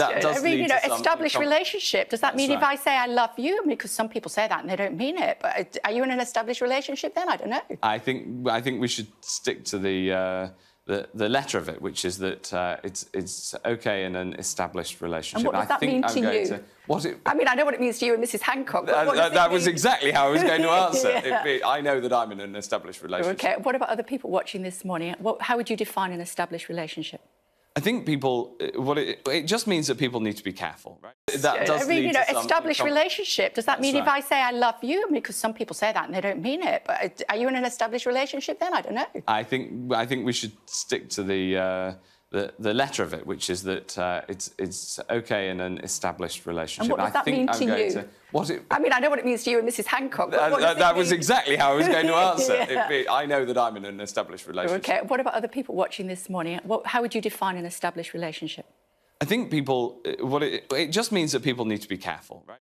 that does lead to some established relationship. Does that mean if I say I love you? I mean, because some people say that and they don't mean it. But are you in an established relationship then? I don't know. I think we should stick to the letter of it, which is that it's okay in an established relationship. And what does that mean to you? I mean, I know what it means to you and Mrs Hancock. That was exactly how I was going to answer. Yeah. I know that I'm in an established relationship. Okay. What about other people watching this morning? How would you define an established relationship? I think people, it just means that people need to be careful, right? That does lead to some established relationship. Does that mean if I say I love you? I mean, because some people say that and they don't mean it. But are you in an established relationship then? I don't know. I think we should stick to the letter of it, which is that it's okay in an established relationship. And what does that mean to you? I mean, I know what it means to you and Mrs Hancock. That was exactly how I was going to answer. Yeah. I know that I'm in an established relationship. Okay. What about other people watching this morning? How would you define an established relationship? I think people, it just means that people need to be careful, right?